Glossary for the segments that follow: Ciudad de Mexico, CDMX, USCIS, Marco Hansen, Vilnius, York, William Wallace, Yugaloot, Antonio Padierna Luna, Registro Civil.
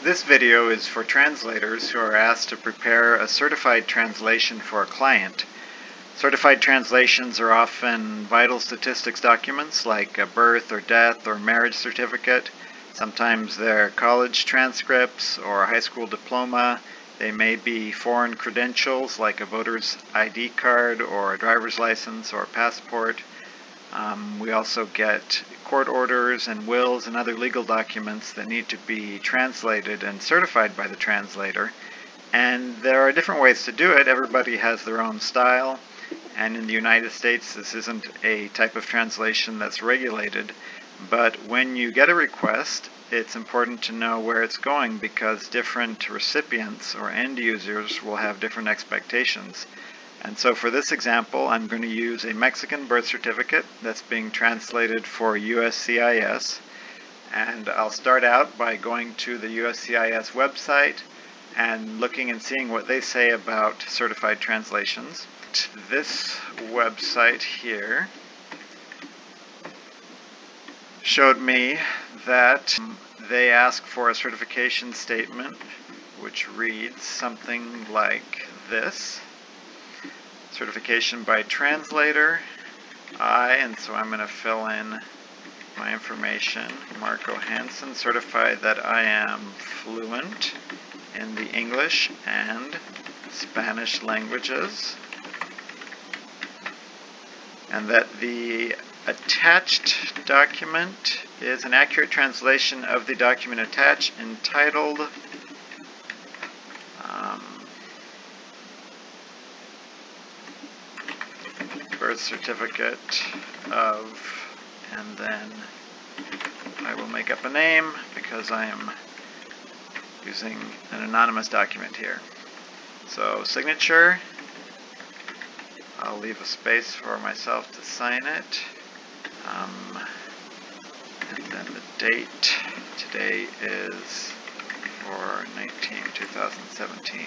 This video is for translators who are asked to prepare a certified translation for a client. Certified translations are often vital statistics documents like a birth or death or marriage certificate. Sometimes they're college transcripts or a high school diploma. They may be foreign credentials like a voter's ID card or a driver's license or a passport. We also get court orders and wills and other legal documents that need to be translated and certified by the translator. And there are different ways to do it. Everybody has their own style. And in the United States, this isn't a type of translation that's regulated. But when you get a request, it's important to know where it's going because different recipients or end users will have different expectations. And so for this example, I'm going to use a Mexican birth certificate that's being translated for USCIS. And I'll start out by going to the USCIS website and looking and seeing what they say about certified translations. This website here showed me that they ask for a certification statement which reads something like this. Certification by translator, and so I'm going to fill in my information. Marco Hansen, certified that I am fluent in the English and Spanish languages, and that the attached document is an accurate translation of the document attached entitled birth certificate of, and then I will make up a name because I am using an anonymous document here. So signature, I'll leave a space for myself to sign it, and then the date, today is 4/19/2017.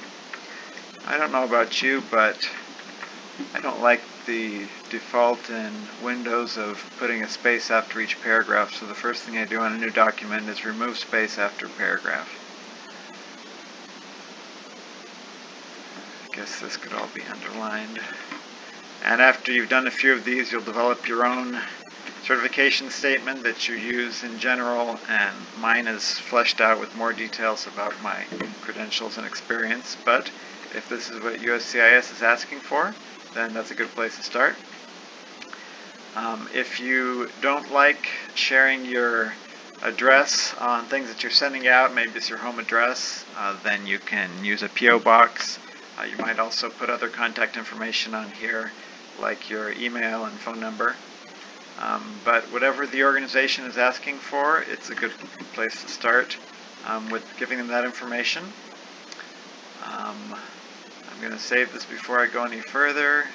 I don't know about you, but I don't like the default in Windows of putting a space after each paragraph, so the first thing I do on a new document is remove space after paragraph. I guess this could all be underlined. And after you've done a few of these, you'll develop your own certification statement that you use in general, and mine is fleshed out with more details about my credentials and experience. But if this is what USCIS is asking for, then that's a good place to start. If you don't like sharing your address on things that you're sending out, maybe it's your home address, then you can use a P.O. box. You might also put other contact information on here, like your email and phone number. But whatever the organization is asking for, it's a good place to start with giving them that information. I'm going to save this before I go any further,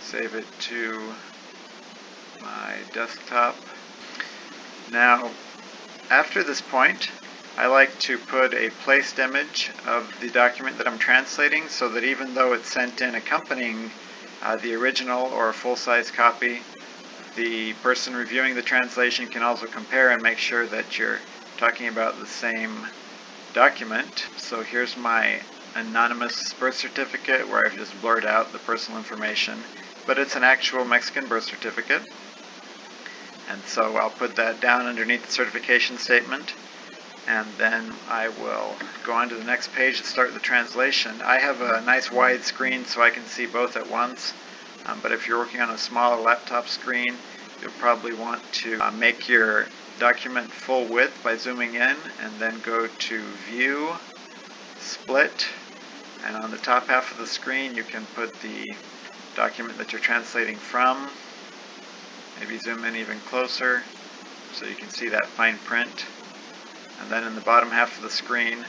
save it to my desktop. Now, after this point, I like to put a placed image of the document that I'm translating so that even though it's sent in accompanying the original or a full-size copy, the person reviewing the translation can also compare and make sure that you're talking about the same document. So here's my anonymous birth certificate where I've just blurred out the personal information, but it's an actual Mexican birth certificate, and so I'll put that down underneath the certification statement, and then I will go on to the next page and start the translation. I have a nice wide screen so I can see both at once, but if you're working on a smaller laptop screen, you'll probably want to make your document full width by zooming in, and then go to View, Split, and on the top half of the screen you can put the document that you're translating from. Maybe zoom in even closer so you can see that fine print. And then in the bottom half of the screen,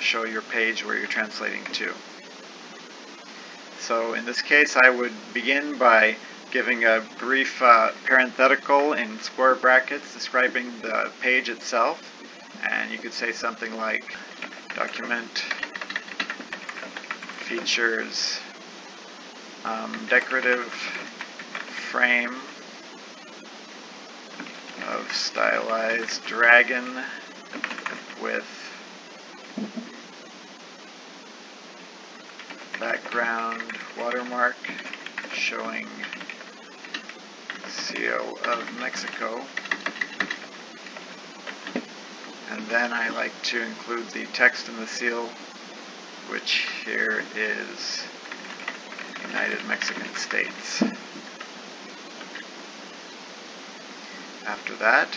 show your page where you're translating to. So in this case, I would begin by giving a brief parenthetical in square brackets describing the page itself. And you could say something like, document features decorative frame of stylized dragon with Background watermark showing CO of Mexico. And then I like to include the text in the seal, which here is United Mexican States. After that,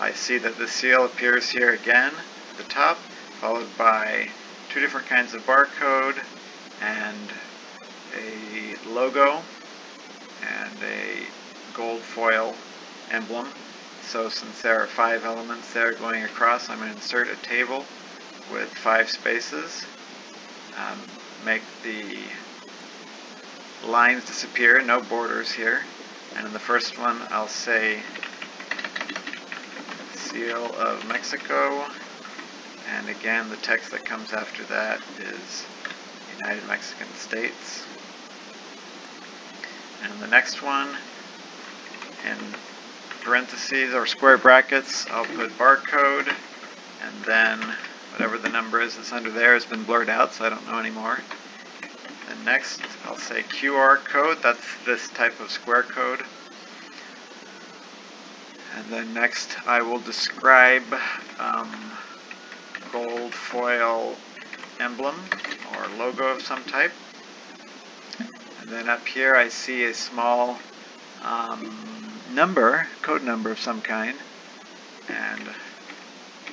I see that the seal appears here again at the top, followed by two different kinds of barcode and a logo and a gold foil emblem. So since there are 5 elements there going across, I'm going to insert a table with 5 spaces, make the lines disappear, no borders here, and in the first one I'll say Seal of Mexico, and again the text that comes after that is United Mexican States. And the next one, in parentheses or square brackets, I'll put barcode, and then whatever the number is that's under there has been blurred out, so I don't know anymore. And next I'll say QR code, that's this type of square code. And then next I will describe gold foil emblem or logo of some type. And then up here I see a small code number of some kind, and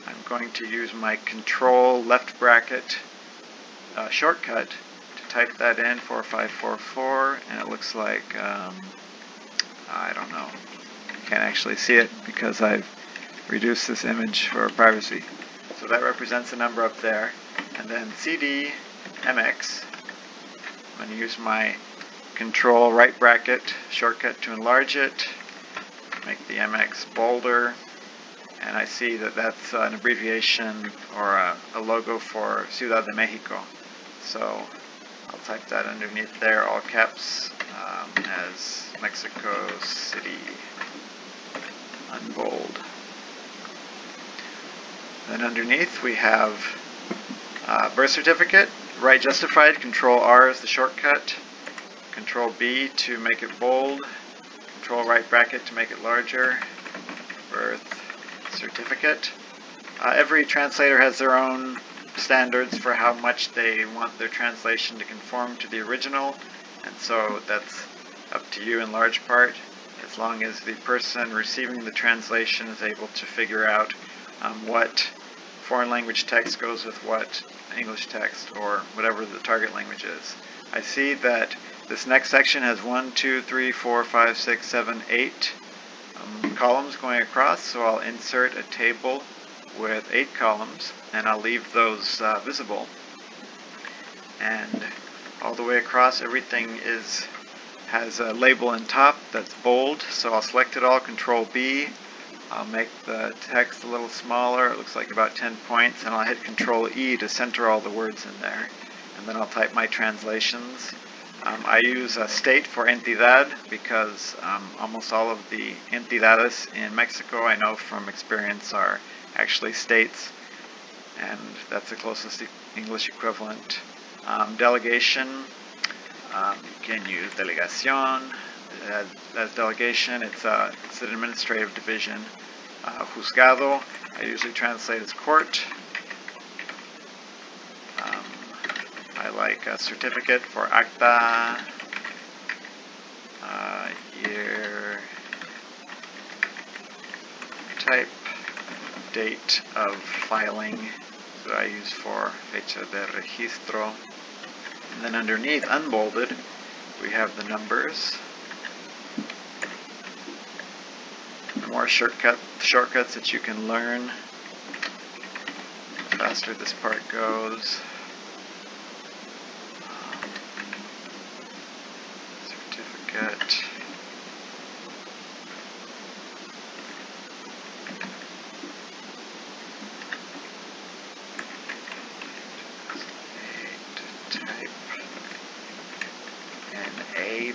I'm going to use my control left bracket shortcut to type that in, 4544, and it looks like, I don't know, I can't actually see it because I've reduced this image for privacy. So that represents the number up there, and then CDMX, I'm going to use my control right bracket shortcut to enlarge it, make the MX bolder, and I see that that's an abbreviation or a logo for Ciudad de Mexico. So I'll type that underneath there, all caps, as Mexico City, unbold. Then underneath we have birth certificate, right justified, Control R is the shortcut, Control B to make it bold, Control right bracket to make it larger, birth certificate. Every translator has their own standards for how much they want their translation to conform to the original, and so that's up to you in large part, as long as the person receiving the translation is able to figure out what foreign language text goes with what English text, or whatever the target language is. I see that this next section has 1, 2, 3, 4, 5, 6, 7, 8 columns going across, so I'll insert a table with 8 columns, and I'll leave those visible. And all the way across, everything has a label on top that's bold, so I'll select it all, Control B, I'll make the text a little smaller, it looks like about 10 points, and I'll hit Control E to center all the words in there. And then I'll type my translations. I use a state for entidad because almost all of the entidades in Mexico, I know from experience, are actually states, and that's the closest English equivalent. Delegation, you can use delegación as delegation, it's an administrative division. Juzgado, I usually translate as court. I like a certificate for acta, year, type, date of filing, that I use for fecha de registro. And then underneath, unbolded, we have the numbers. More shortcuts that you can learn. The faster this part goes. Certificate.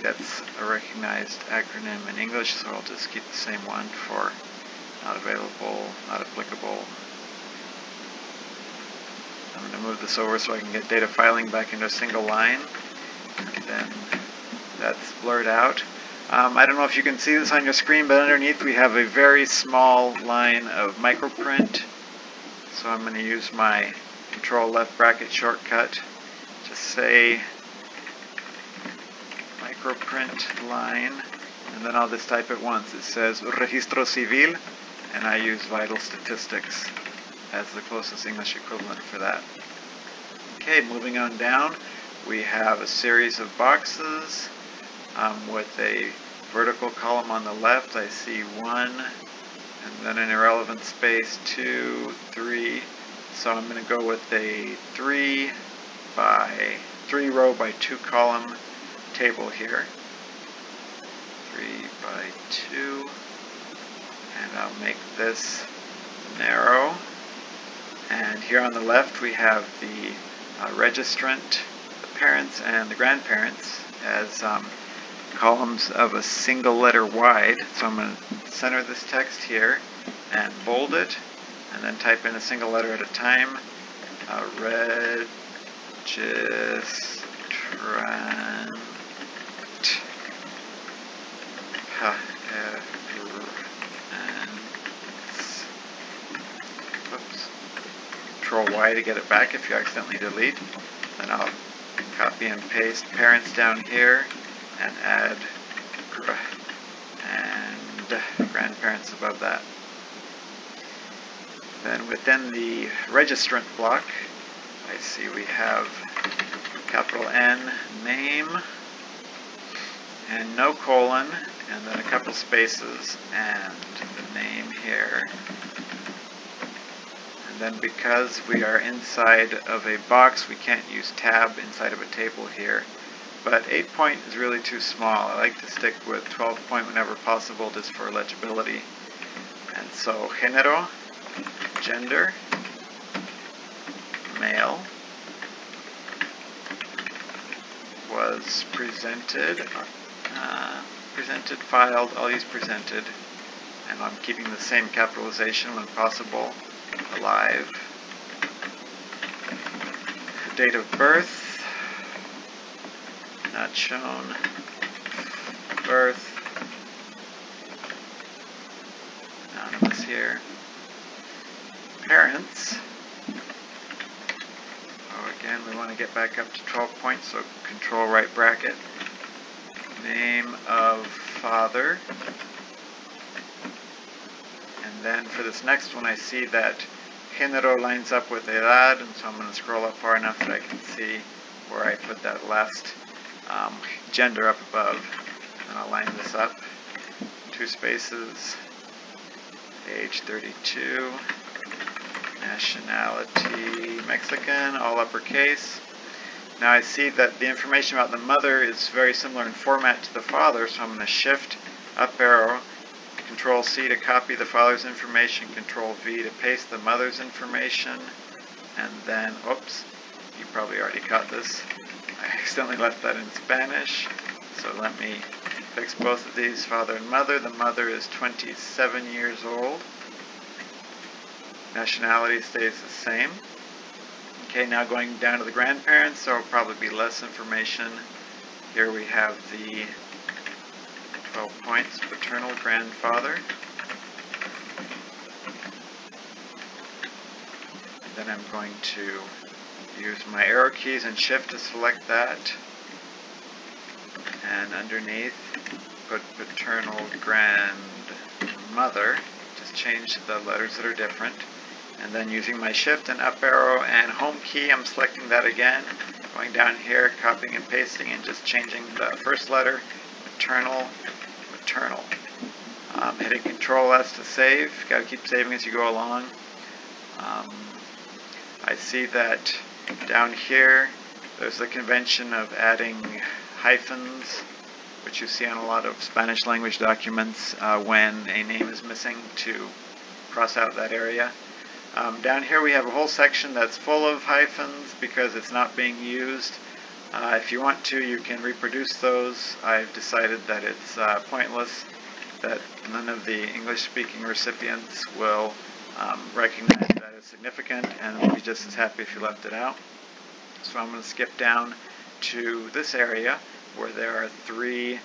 That's a recognized acronym in English, so I'll just keep the same one for not available, not applicable. move this over so I can get data filing back into a single line. And then that's blurred out. I don't know if you can see this on your screen, but underneath we have a very small line of microprint. So I'm going to use my control left bracket shortcut to say microprint line, and then I'll just type it once. It says Registro Civil, and I use vital statistics as the closest English equivalent for that. Okay, moving on down, we have a series of boxes with a vertical column on the left. I see 1, and then an irrelevant space, 2, 3. So I'm going to go with a 3 row by 2 column table here. 3 by 2, and I'll make this narrow. And here on the left we have the registrant, the parents, and the grandparents as columns of a single letter wide. So I'm going to center this text here and bold it, and then type in a single letter at a time. Registrant Parents. Oops. Control Y to get it back if you accidentally delete. Then I'll copy and paste parents down here and add and grandparents above that. Then within the registrant block, I see we have capital N, name, and no colon, and then a couple spaces, and the name here. And then because we are inside of a box, we can't use tab inside of a table here. But 8-point is really too small. I like to stick with 12-point whenever possible, just for legibility. And so, género, gender, male, was presented, filed. I'll use presented, and I'm keeping the same capitalization when possible, alive. Date of birth, not shown, birth, anonymous here. Parents. Oh, again, we want to get back up to 12 points, so control right bracket. Name of father. And then for this next one, I see that género lines up with edad, and so I'm going to scroll up far enough that I can see where I put that last gender up above. And I'll line this up. 2 spaces. Age 32. Nationality, Mexican, all uppercase. Now I see that the information about the mother is very similar in format to the father, so I'm going to shift up arrow, control C to copy the father's information, control V to paste the mother's information, and then, oops, you probably already caught this. I accidentally left that in Spanish, so let me fix both of these, father and mother. The mother is 27 years old. Nationality stays the same. Okay, now going down to the grandparents, there will probably be less information. Here we have the 12 points, paternal grandfather. And then I'm going to use my arrow keys and shift to select that. And underneath, put paternal grandmother. Just change the letters that are different. And then using my shift and up arrow and home key, I'm selecting that again, going down here, copying and pasting, and just changing the first letter, maternal, maternal. Hitting control S to save. Got to keep saving as you go along. I see that down here there's the convention of adding hyphens, which you see on a lot of Spanish language documents when a name is missing, to cross out that area. Down here we have a whole section that's full of hyphens because it's not being used. If you want to, you can reproduce those. I've decided that it's pointless, that none of the English-speaking recipients will recognize that is significant, and we'll be just as happy if you left it out. So I'm going to skip down to this area where there are three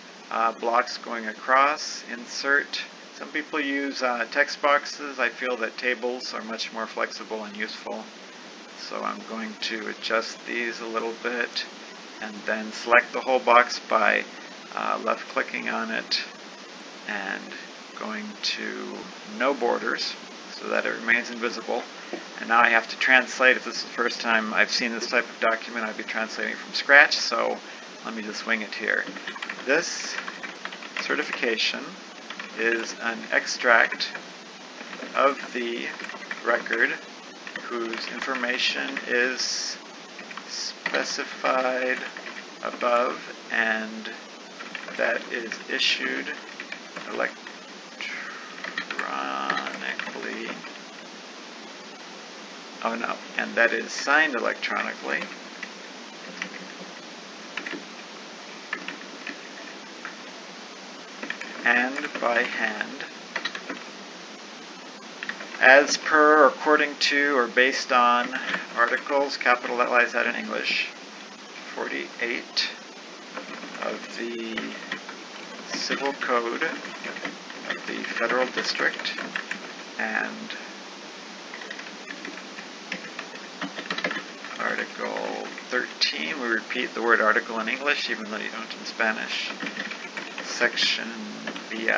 blocks going across. Insert. Some people use text boxes. I feel that tables are much more flexible and useful. So I'm going to adjust these a little bit and then select the whole box by left clicking on it and going to no borders so that it remains invisible. And now I have to translate. If this is the first time I've seen this type of document, I'd be translating from scratch. So let me just wing it here. This certification is an extract of the record whose information is specified above and that is issued electronically. Oh no, and that is signed electronically. And by hand, as per, or according to, or based on articles, capitalize that in English, 48 of the Civil Code of the Federal District, and Article 13, we repeat the word article in English, even though you don't in Spanish, Section VII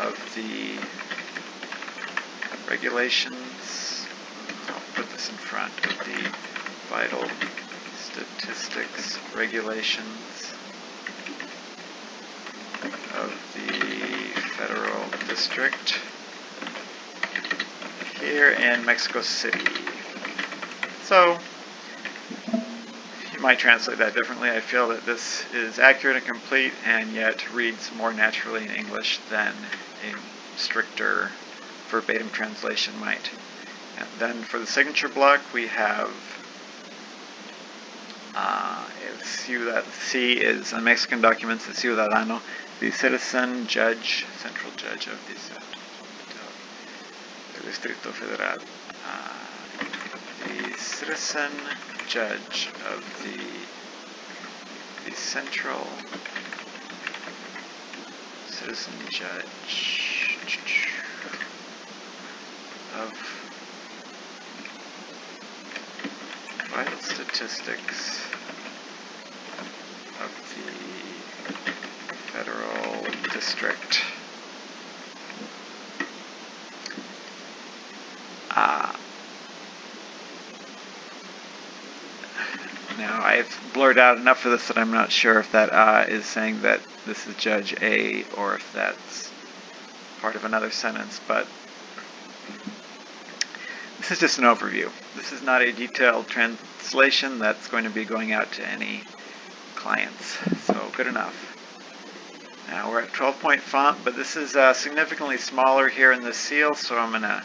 of the regulations, I'll put this in front of the vital statistics regulations of the Federal District here in Mexico City. So you might translate that differently. I feel that this is accurate and complete and yet reads more naturally in English than a stricter verbatim translation might. And then for the signature block we have C is on Mexican documents, the ciudadano, the citizen, judge, central judge of the Distrito Federal, the citizen judge of the central citizen judge of vital statistics of the Federal District. Now I've blurred out enough of this that I'm not sure if that is saying that this is Judge A or if that's part of another sentence, but this is just an overview. This is not a detailed translation that's going to be going out to any clients, so good enough. Now we're at 12-point font, but this is significantly smaller here in the seal, so I'm going to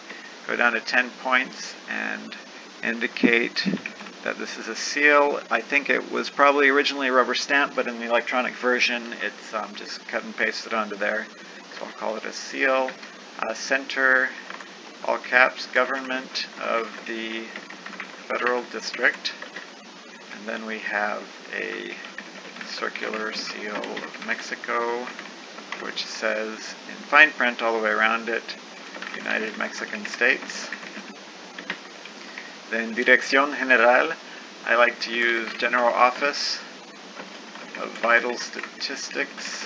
go down to 10 points and indicate that this is a seal. I think it was probably originally a rubber stamp, but in the electronic version it's just cut and pasted onto there, so I'll call it a seal. Center, all caps, government of the Federal District, and then we have a circular seal of Mexico which says in fine print all the way around it, United Mexican States. Then Dirección General, I like to use General Office of Vital Statistics.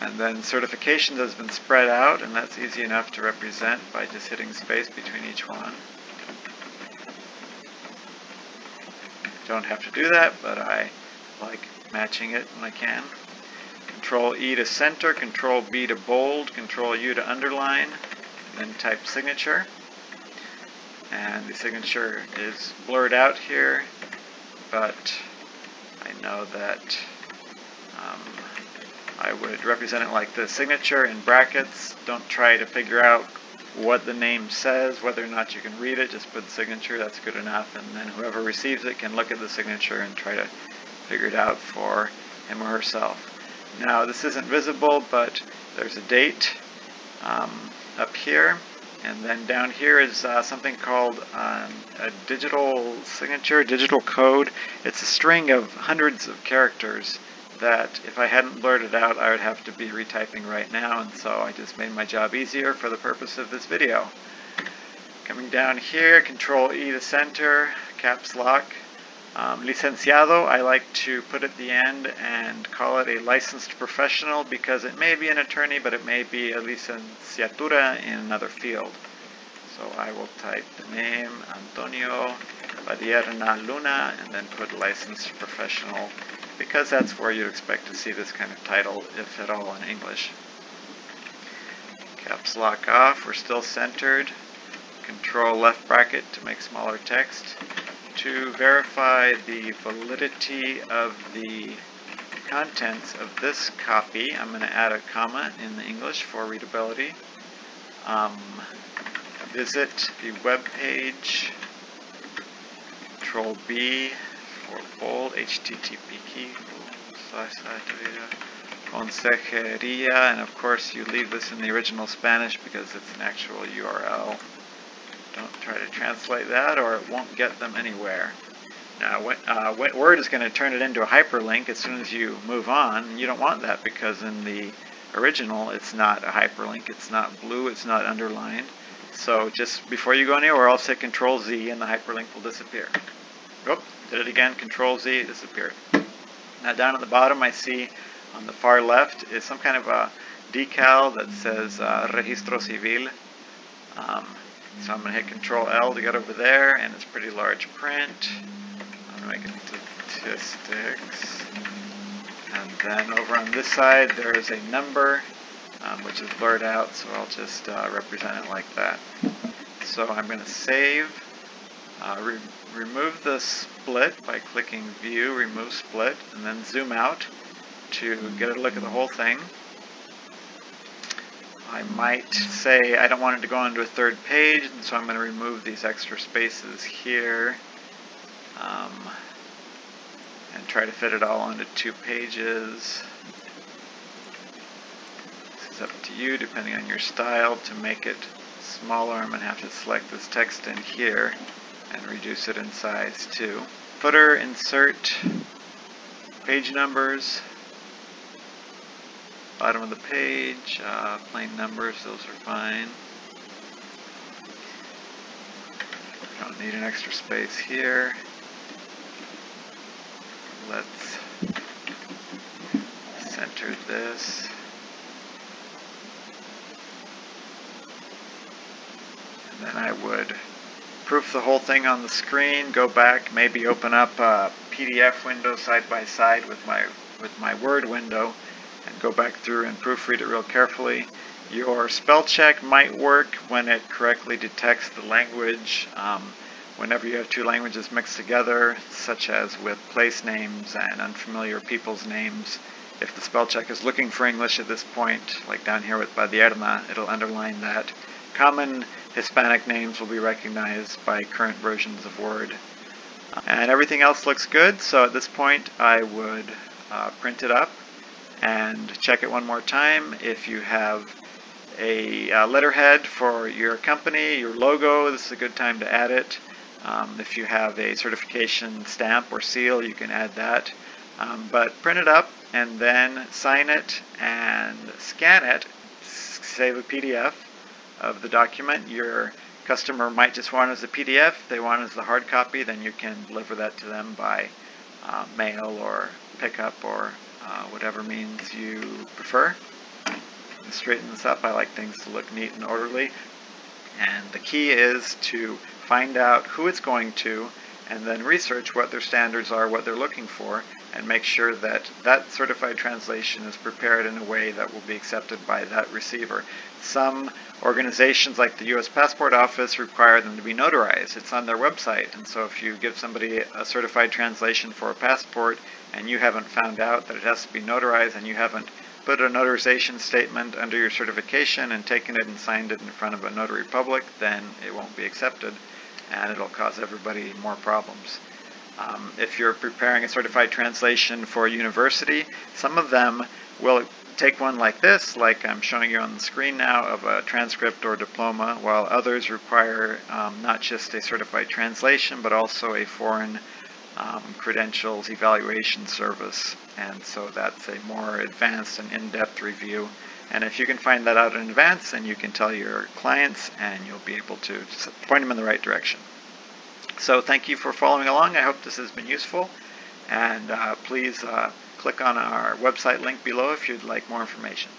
And then certification has been spread out, and that's easy enough to represent by just hitting space between each one. Don't have to do that, but I like matching it when I can. Control E to center, Control B to bold, Control U to underline, and then type signature. And the signature is blurred out here, but I know that I would represent it like the signature in brackets. Don't try to figure out what the name says, whether or not you can read it, just put signature, that's good enough, and then whoever receives it can look at the signature and try to figure it out for him or herself. Now this isn't visible, but there's a date up here, And then down here is something called a digital signature, digital code. It's a string of hundreds of characters that if I hadn't blurred it out, I would have to be retyping right now, and so I just made my job easier for the purpose of this video. Coming down here, Control E to center, caps lock. Licenciado, I like to put at the end and call it a licensed professional because it may be an attorney, but it may be a licenciatura in another field. So I will type the name Antonio Padierna Luna and then put licensed professional because that's where you'd expect to see this kind of title, if at all, in English. Caps lock off, we're still centered. Control left bracket to make smaller text. To verify the validity of the contents of this copy, I'm going to add a comma in the English for readability. Visit the web page, Control B for bold, HTTP key, consejería, and of course you leave this in the original Spanish because it's an actual URL. Don't try to translate that or it won't get them anywhere. Now Word is going to turn it into a hyperlink as soon as you move on. You don't want that because in the original it's not a hyperlink, it's not blue, it's not underlined. So just before you go anywhere else, hit Control Z and the hyperlink will disappear. Oop, did it again, Control Z, disappeared. Now down at the bottom I see on the far left is some kind of a decal that says Registro Civil. So I'm going to hit Control L to get over there, and it's pretty large print. I'm going to make it statistics. And then over on this side, there is a number, which is blurred out, so I'll just represent it like that. So I'm going to save, remove the split by clicking View, Remove Split, and then zoom out to get a look at the whole thing. I might say I don't want it to go onto a third page, and so I'm going to remove these extra spaces here and try to fit it all onto two pages. This is up to you, depending on your style. To make it smaller, I'm going to have to select this text in here and reduce it in size too. Footer, insert, page numbers. Bottom of the page, plain numbers, those are fine. Don't need an extra space here. Let's center this. And then I would proof the whole thing on the screen, go back, maybe open up a PDF window side by side with my Word window, and go back through and proofread it real carefully. Your spell check might work when it correctly detects the language whenever you have two languages mixed together, such as with place names and unfamiliar people's names. If the spell check is looking for English at this point, like down here with Padierna, it'll underline that. Common Hispanic names will be recognized by current versions of Word. And everything else looks good, so at this point I would print it up and check it one more time. If you have a letterhead for your company, your logo, this is a good time to add it. If you have a certification stamp or seal, you can add that. But print it up and then sign it and scan it, save a PDF of the document. Your customer might just want it as a PDF, if they want it as the hard copy, then you can deliver that to them by mail or pickup or whatever means you prefer. This straightens up. I like things to look neat and orderly. And the key is to find out who it's going to and then research what their standards are, what they're looking for, and make sure that that certified translation is prepared in a way that will be accepted by that receiver. Some organizations like the U.S. Passport Office require them to be notarized. It's on their website, and so if you give somebody a certified translation for a passport and you haven't found out that it has to be notarized and you haven't put a notarization statement under your certification and taken it and signed it in front of a notary public, then it won't be accepted and it'll cause everybody more problems. If you're preparing a certified translation for a university, some of them will take one like this, like I'm showing you on the screen now, of a transcript or diploma, while others require not just a certified translation, but also a foreign credentials evaluation service. And so that's a more advanced and in-depth review. And if you can find that out in advance, then you can tell your clients and you'll be able to point them in the right direction. So thank you for following along. I hope this has been useful. And please click on our website link below if you'd like more information.